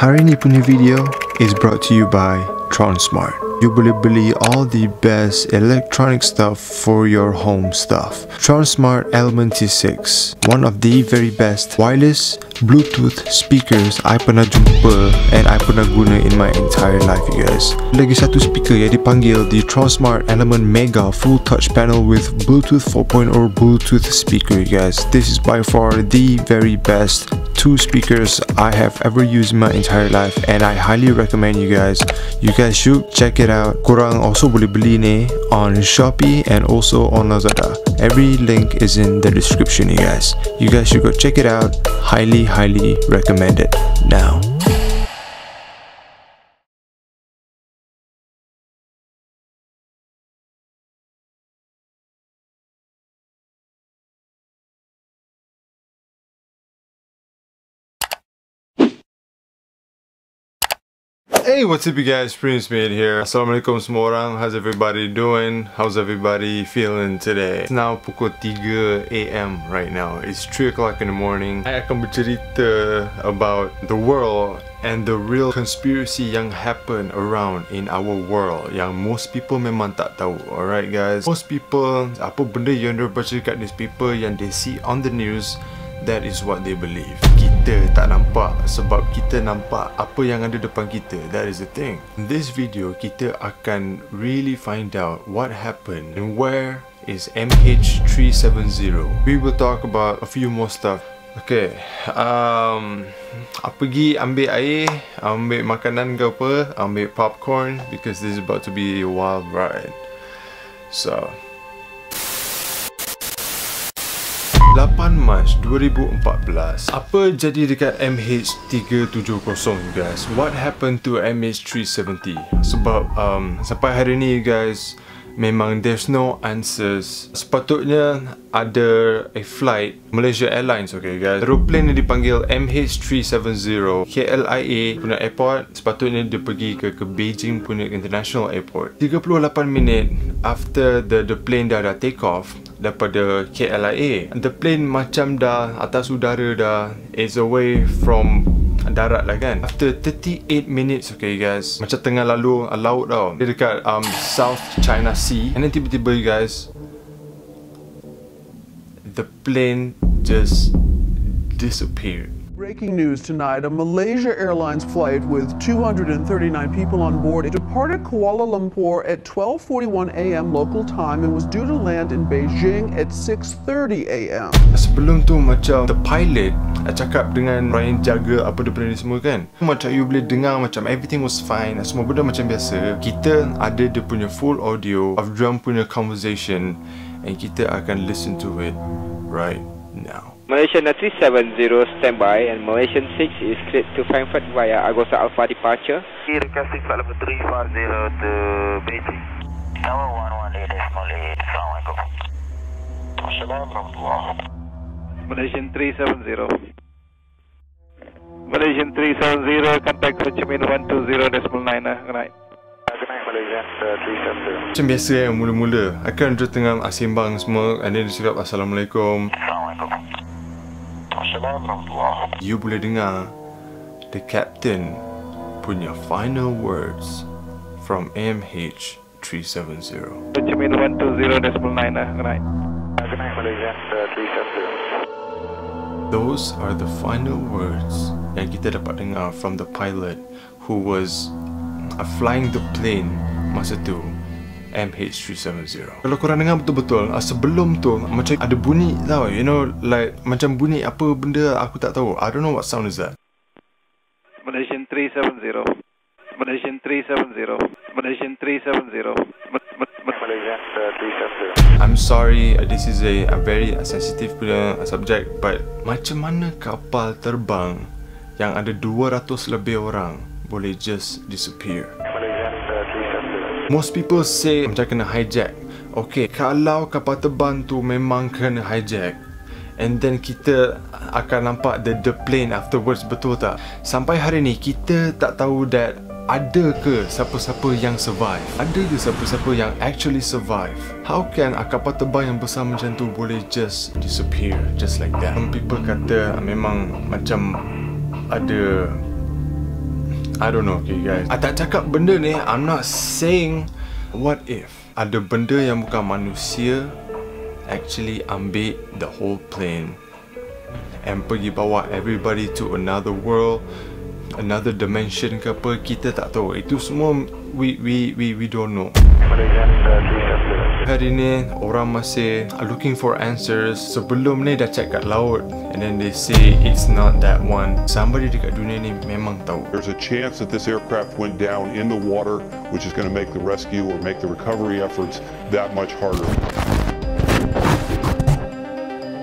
Hari ni punya video is brought to you by Tronsmart. You boleh beli all the best electronic stuff for your home stuff. Tronsmart Element T6, one of the very best wireless Bluetooth speakers I pernah jumpa and I pernah guna in my entire life, you guys. Lagi satu speaker yang dipanggil the Tronsmart Element Mega full touch panel with Bluetooth 4.0 Bluetooth speaker, you guys. This is by far the very best two speakers I have ever used in my entire life and I highly recommend you guys. You guys should check it out. Korang also boleh beli ni on Shopee and also on Lazada. Every link is in the description, you guys. You guys should go check it out. Highly recommend it. Now hey, what's up you guys, PrinceMeed here. Assalamualaikum semua orang, how's everybody doing? How's everybody feeling today? It's now pukul 3 AM right now. It's 3 o'clock in the morning. I akan bercerita about the world and the real conspiracy yang happen around in our world yang most people memang tak tahu. Alright guys, most people, apa benda yang dia baca kat newspaper yang they see on the news, that is what they believe. Kita tak nampak sebab kita nampak apa yang ada depan kita. That is the thing. In this video, kita akan really find out what happened and where is MH370. We will talk about a few more stuff. Okay, pergi ambil air, ambil makanan ke apa, ambil popcorn because this is about to be a wild ride. So 8 Mac 2014. Apa jadi dekat MH370 guys? What happened to MH370? Sebab sampai hari ni guys, memang there's no answers. Sepatutnya ada a flight Malaysia Airlines, okay guys. Aeroplane yang dipanggil MH370 KLIA punya airport, sepatutnya dia pergi ke Beijing punya international airport. 38 minit after the plane dah take off daripada KLIA, the plane macam dah atas udara dah, is away from darat lah kan. After 38 minutes, okay guys, macam tengah lalu laut tau, dia dekat South China Sea, and then tiba-tiba guys, the plane just disappeared. Breaking news tonight, a Malaysia Airlines flight with 239 people on board. It departed Kuala Lumpur at 12:41 AM local time and was due to land in Beijing at 6:30 AM. Sebelum tu macam the pilot cakap dengan orang yang jaga apa benda ni semua kan. Macam you boleh dengar macam everything was fine, semua benda macam biasa. Kita ada dia punya full audio of drum punya conversation and kita akan listen to it right now. Malaysian 370 standby and Malaysian 6 is cleared to Frankfurt via Agosa Alpha departure. Request 65350 to Beijing. Tower 118.8. Assalamualaikum. Assalamualaikum. Malaysian 370. Malaysian 370, contact Ho Chi Minh 120.9. Good night. Macam biasa yang mula-mula akan dia tengah asimbang semua, and then dia cakap Assalamualaikum. Assalamualaikum. You boleh dengar the captain punya final words from MH370. Ho Chi Minh 120.9 lah. Good night. Good night Malaysia 370. Those are the final words yang kita dapat dengar from the pilot who was flying the plane masa tu. MH370. Kalau korang dengar betul-betul, sebelum tu macam ada bunyi tau, you know, like macam bunyi apa benda aku tak tahu. I don't know what sound is that. Malaysian 370. Malaysian 370. Malaysian 370. Malaysian 370. I'm sorry, this is a very sensitive punya subject, but macam mana kapal terbang yang ada 200 lebih orang boleh just disappear? Most people say macam kena hijack. Okay, kalau kapal terbang tu memang kena hijack, and then kita akan nampak the plane afterwards, betul tak? Sampai hari ni kita tak tahu that ada ke siapa-siapa yang survive? Ada ke siapa-siapa yang actually survive? How can kapal terbang yang besar macam tu boleh just disappear just like that? Some people kata memang macam ada I don't know, you guys. I tak cakap benda ni, I'm not saying what if ada benda yang bukan manusia actually ambil the whole plane and pergi bawa everybody to another world, another dimension ke apa, kita tak tahu. Itu semua we don't know. Hari ni orang masih looking for answers. Sebelum ni dah check kat laut, and then they say it's not that one. Somebody dekat dunia ni memang tahu. There's a chance that this aircraft went down in the water, which is going to make the rescue or make the recovery efforts that much harder.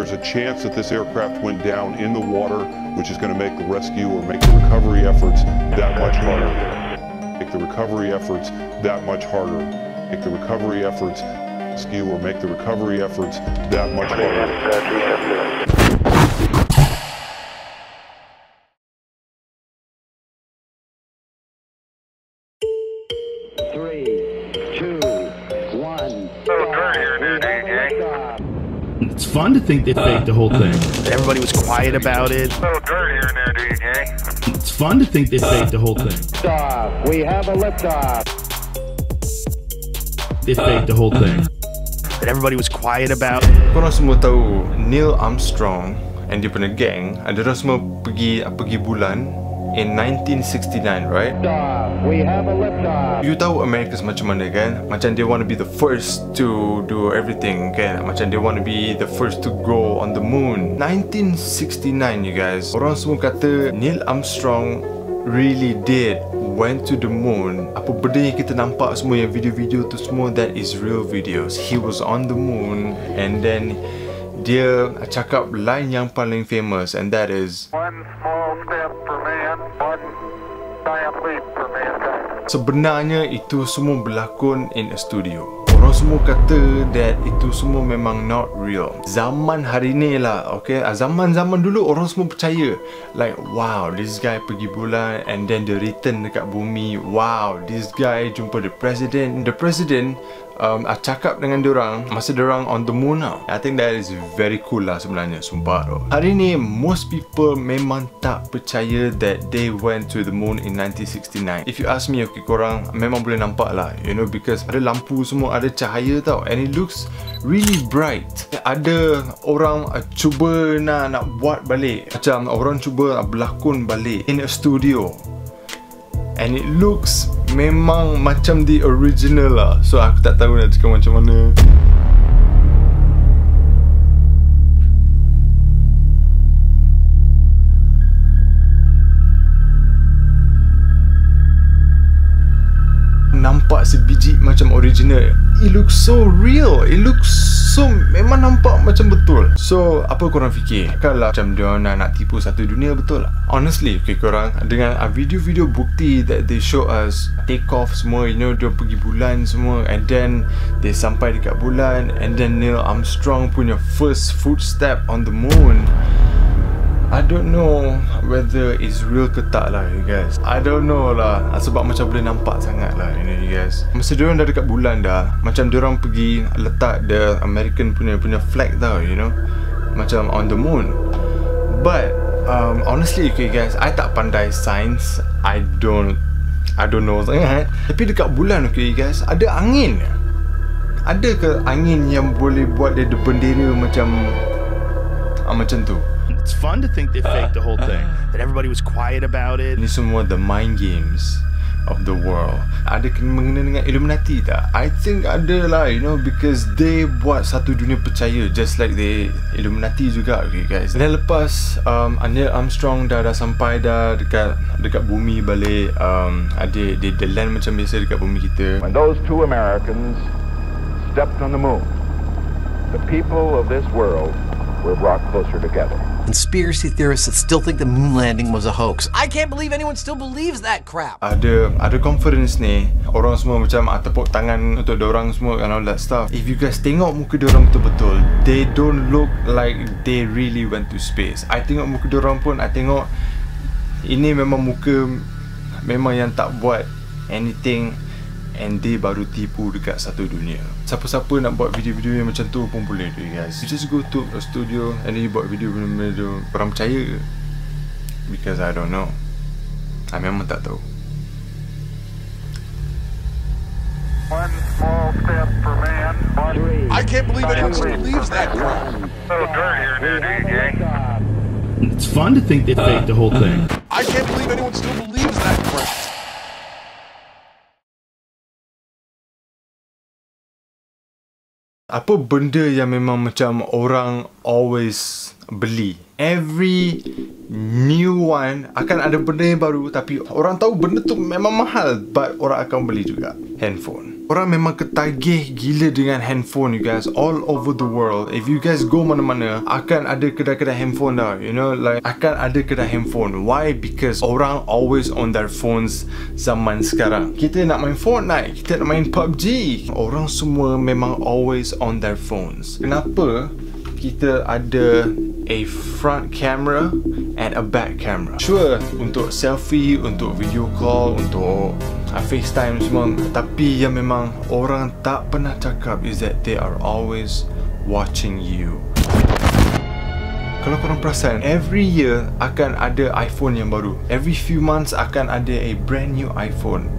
There's a chance that this aircraft went down in the water, which is going to make the rescue or make the recovery efforts that much harder. Make the recovery efforts that much harder. Make the recovery efforts rescue or make the recovery efforts that much harder. It's fun to think they faked the whole thing. Everybody was quiet about it. A little dirt here and there, DJ. It's fun to think they faked the whole thing. Stop. We have a liftoff. They faked the whole thing. But everybody was quiet about it. Korang semua tahu Neil Armstrong and dia punya gang, mereka semua pergi bulan in 1969, right? Stop. We have a liftoff. You tahu America macam mana kan? Macam they want to be the first to do everything kan? Macam they want to be the first to go on the moon. 1969, you guys. Orang semua kata Neil Armstrong really did went to the moon. Apa benda yang kita nampak semua, yang video-video tu semua, that is real videos. He was on the moon, and then dia cakap line yang paling famous, and that is one small step for man, one giant leap for mankind. Sebenarnya itu semua berlakon in a studio. Orang semua kata that itu semua memang not real. Zaman hari ni lah, okay? Zaman-zaman dulu orang semua percaya, like wow, this guy pergi bulan and then the return dekat bumi. Wow, this guy jumpa the president. The president cakap dengan diorang masa diorang on the moon lah. I think that is very cool lah sebenarnya, sumpah bro. Hari ni most people memang tak percaya that they went to the moon in 1969. If you ask me, okay, korang memang boleh nampak lah, you know, because ada lampu semua, ada cahaya tau, and it looks really bright. Ada orang cuba nak buat balik, macam orang cuba berlakon balik in a studio, and it looks memang macam the original lah. So aku tak tahu nak cakap macam mana. Nampak sebiji macam original. It looks so real. It looks so, memang nampak macam betul. So apa korang fikir? Kalau macam diorang nak tipu satu dunia, betul lah. Honestly, okay, korang dengan video-video bukti that they show us take off semua, you know, diorang pergi bulan semua, and then they sampai dekat bulan, and then Neil Armstrong punya first footstep on the moon. I don't know whether it's real ke tak lah, you guys. I don't know lah, sebab macam boleh nampak sangat lah, you know, you guys. Masa diorang dah dekat bulan dah, macam diorang pergi letak the American punya flag tau, you know, macam on the moon. But honestly, okay guys, I tak pandai science. I don't know sangat. Tapi dekat bulan, okay guys, ada angin. Ada ke angin yang boleh buat dia bendera macam macam tu? It's fun to think they faked the whole thing, that everybody was quiet about it. Ini semua the mind games of the world. Ada mengenai dengan Illuminati tak? I think ada lah, you know, because they buat satu dunia percaya, just like they Illuminati juga, okay guys. Dan lepas Neil Armstrong dah sampai dah dekat bumi balik, they land macam biasa dekat bumi kita. When those two Americans stepped on the moon, the people of this world were brought closer together. Conspiracy theorists that still think the moon landing was a hoax. I can't believe anyone still believes that crap. Ada conference ni, orang semua macam tepuk tangan untuk diorang semua and all that stuff. If you guys tengok muka diorang betul-betul, they don't look like they really went to space. I tengok muka diorang pun, I tengok ini memang muka memang yang tak buat anything, and they baru tipu dekat satu dunia. Siapa-siapa nak buat video-video yang macam tu pun boleh, you guys. You just go to a studio and then you buat video benda-benda tu. Korang percaya ke? Because I don't know. I memang tak tahu. One small step for man, one I can't believe anyone still believes that crap. So dirty here, dude. It's fun to think they faked the whole thing. I can't believe anyone still believes that crap. Apa benda yang memang macam orang always beli? Every new one akan ada benda yang baru, tapi orang tahu benda tu memang mahal, but orang akan beli juga. Handphone. Orang memang ketagih gila dengan handphone, you guys. All over the world, if you guys go mana-mana, akan ada kedai-kedai handphone dah. You know, like akan ada kedai handphone. Why? Because orang always on their phones zaman sekarang. Kita nak main Fortnite, kita nak main PUBG. Orang semua memang always on their phones. Kenapa kita ada a front camera and a back camera? Sure, untuk selfie, untuk video call, untuk FaceTime semua. Tapi yang memang orang tak pernah cakap is that they are always watching you. Kalau korang perasan, every year akan ada iPhone yang baru. Every few months akan ada a brand new iPhone.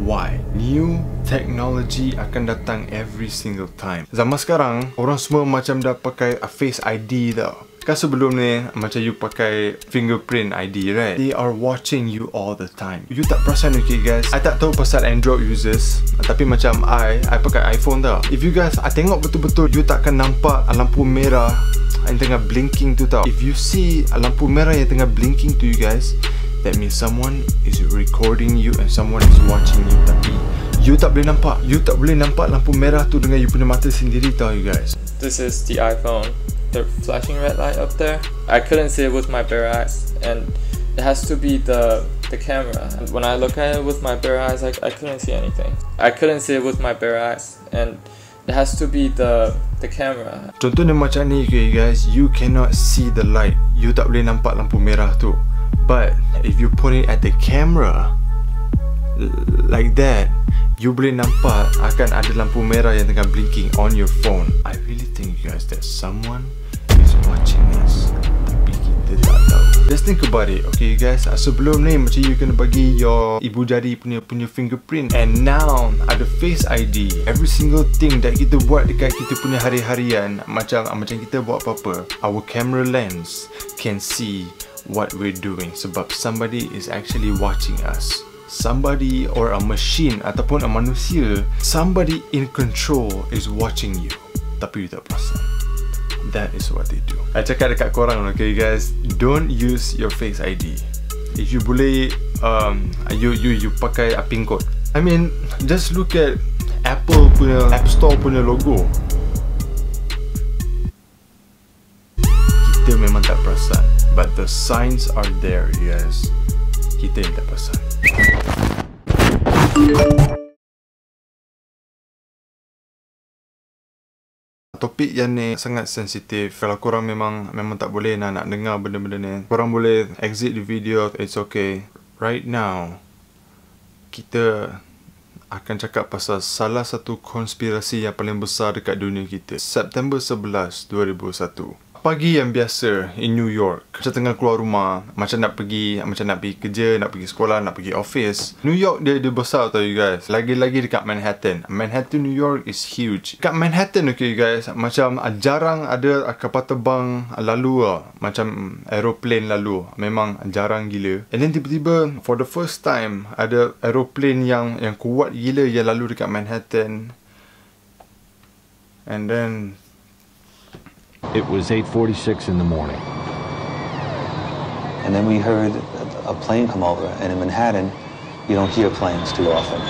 Why? New technology akan datang every single time. Zaman sekarang, orang semua macam dah pakai Face ID tau. Kan sebelum ni, macam you pakai fingerprint ID, right? They are watching you all the time. You tak perasan, okay guys? I tak tahu pasal Android users, tapi macam I pakai iPhone tau. If you guys, I tengok betul-betul, you takkan nampak lampu merah yang tengah blinking tu tau. If you see lampu merah yang tengah blinking tu, you guys, that means someone is recording you and someone is watching you. Tapi you tak boleh nampak. You tak boleh nampak lampu merah tu dengan you punya mata sendiri tau, you guys. This is the iPhone. The flashing red light up there, I couldn't see it with my bare eyes, and it has to be the camera. And when I look at it with my bare eyes, I couldn't see anything. I couldn't see it with my bare eyes, and it has to be the camera. Contohnya macam ni, okay guys, you cannot see the light. You tak boleh nampak lampu merah tu. But if you put it at the camera like that, you boleh nampak akan ada lampu merah yang tengah blinking on your phone. I really think, you guys, that someone is watching us, tapi kita tak tahu. Just think about it, okay guys. Sebelum ni macam you kena bagi your ibu jari punya fingerprint, and now ada Face ID. Every single thing that kita buat dekat kita punya hari-harian, macam kita buat apa-apa, our camera lens can see what we're doing, sebab somebody is actually watching us. Somebody or a machine ataupun a manusia, somebody in control is watching you, tapi you tak perasan. That is what they do. I cakap dekat korang, okay guys, don't use your Face ID. If you boleh, you pakai pin code. I mean, just look at Apple punya App Store punya logo. Kita memang tak perasan, but the signs are there, you guys. Kita yang tak perasan. Topik yang ni sangat sensitif. Kalau korang memang tak boleh nak dengar benda-benda ni, korang boleh exit the video, it's okay. Right now, kita akan cakap pasal salah satu konspirasi yang paling besar dekat dunia kita. September 11, 2001. Pagi yang biasa in New York, macam tengah keluar rumah, macam nak pergi kerja, nak pergi sekolah, nak pergi office. New York dia besar tau, you guys. Lagi-lagi dekat Manhattan. Manhattan, New York is huge. Dekat Manhattan, okay you guys, macam jarang ada kapal terbang lalu lah. Macam aeroplane lalu. Memang jarang gila. And then tiba-tiba for the first time ada aeroplane yang kuat gila yang lalu dekat Manhattan. And then it was 8:46 in the morning. And then we heard a plane come over, and in Manhattan, you don't hear planes too often.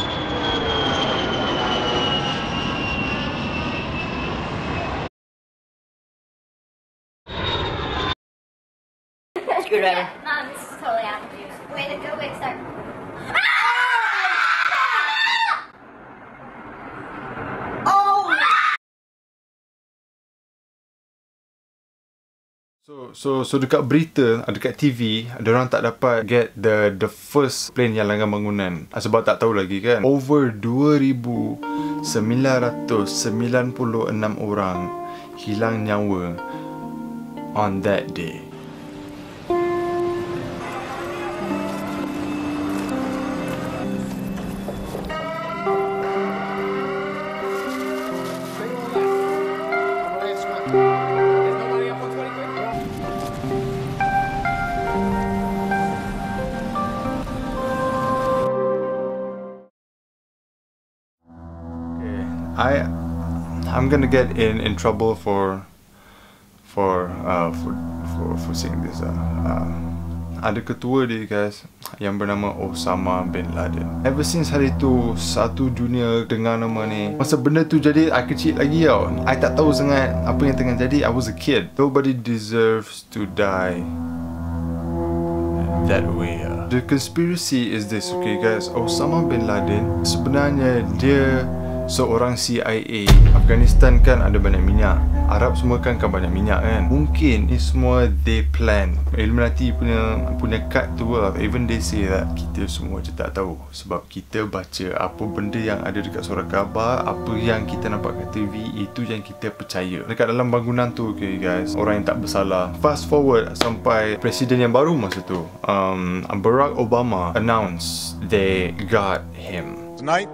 Screwdriver. Mom, this is totally out of juice. Way to go, Wixer. So dekat berita, dekat TV, diorang tak dapat get the first plane yang langgar bangunan sebab tak tahu lagi kan. Over 2,996 orang hilang nyawa on that day. I'm gonna get in trouble for saying this. Ada ketua dia guys yang bernama Osama bin Laden. Ever since hari tu satu dunia dengar nama ni. Masa benda tu jadi I kecil lagi tau. I tak tahu sangat apa yang tengah jadi. I was a kid. Nobody deserves to die that way. The conspiracy is this, okay guys. Osama bin Laden sebenarnya dia seorang CIA. Afghanistan kan ada banyak minyak, Arab semua kan banyak minyak kan. Mungkin ini semua they plan. Illuminati punya kad tu lah. Even they say that kita semua je tak tahu. Sebab kita baca apa benda yang ada dekat surat khabar, apa yang kita nampak kat TV, itu yang kita percaya. Dekat dalam bangunan tu, okay guys, orang yang tak bersalah. Fast forward sampai presiden yang baru masa tu, Barack Obama announced they got him. Tonight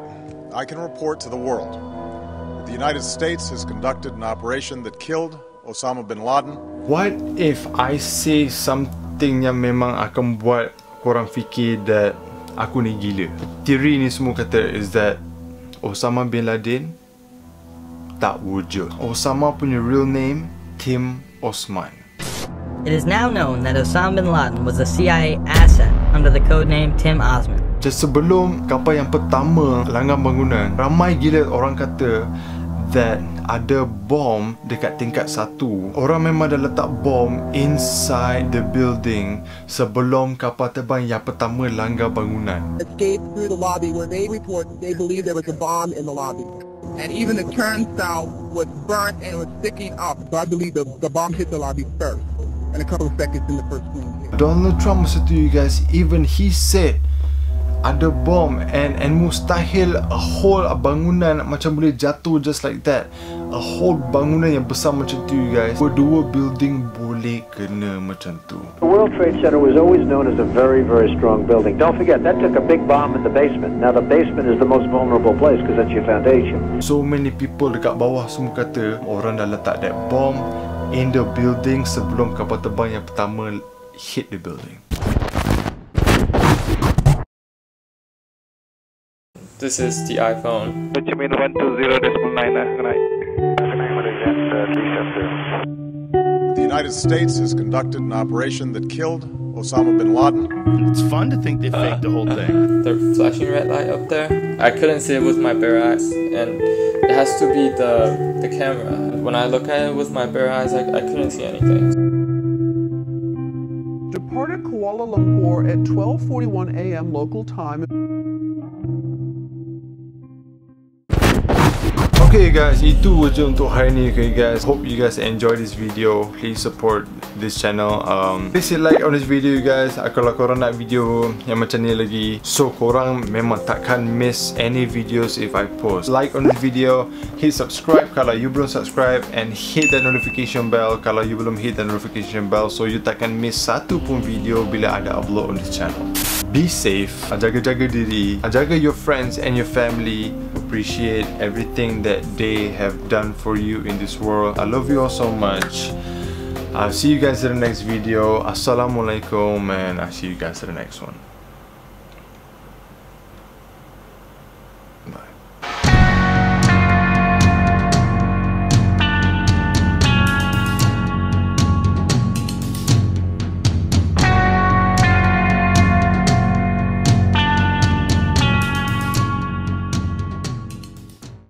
I can report to the world that the United States has conducted an operation that killed Osama bin Laden. What if I say something yang memang akan buat korang fikir that aku ni gila? Teori ni semua kata is that Osama bin Laden tak wujud. Osama punya real name Tim Osman. It is now known that Osama bin Laden was a CIA asset under the codename Tim Osman. Sebelum kapal yang pertama langgar bangunan, ramai gila orang kata that ada bom dekat tingkat 1. Orang memang dah letak bom inside the building sebelum kapal terbang yang pertama langgar bangunan. Escape through the lobby where they report they believe there was a bomb in the lobby. And even the turnstile was burnt and was sticking up. So I believe the bomb hit the lobby first and a couple of seconds in the first room. Donald Trump said to you guys, even he said ada bom and mustahil a whole bangunan macam boleh jatuh just like that. A whole bangunan yang besar macam tu you guys, dua building boleh kena macam tu. The World Trade Center was always known as a very, very strong building. Don't forget, that took a big bomb in the basement. Now the basement is the most vulnerable place because that's your foundation. So many people dekat bawah semua kata orang dah letak that bomb in the building sebelum kapal terbang yang pertama hit the building. This is the iPhone. Which means 120.9. The United States has conducted an operation that killed Osama bin Laden. It's fun to think they faked the whole thing. The flashing red light up there. I couldn't see it with my bare eyes, and it has to be the camera. When I look at it with my bare eyes, I couldn't see anything. Departed Kuala Lumpur at 12:41 a.m. local time. Okay guys, itu je untuk hari ni, okay guys. Hope you guys enjoy this video. Please support this channel. Please hit like on this video you guys. Kalau korang nak video yang macam ni lagi, so korang memang takkan miss any videos if I post. Like on this video, hit subscribe kalau you belum subscribe, and hit the notification bell kalau you belum hit the notification bell, so you takkan miss satu pun video bila ada upload on this channel. Be safe, jaga-jaga diri, jaga your friends and your family. Appreciate everything that they have done for you in this world. I love you all so much. I'll see you guys in the next video. Assalamualaikum, and I'll see you guys in the next one.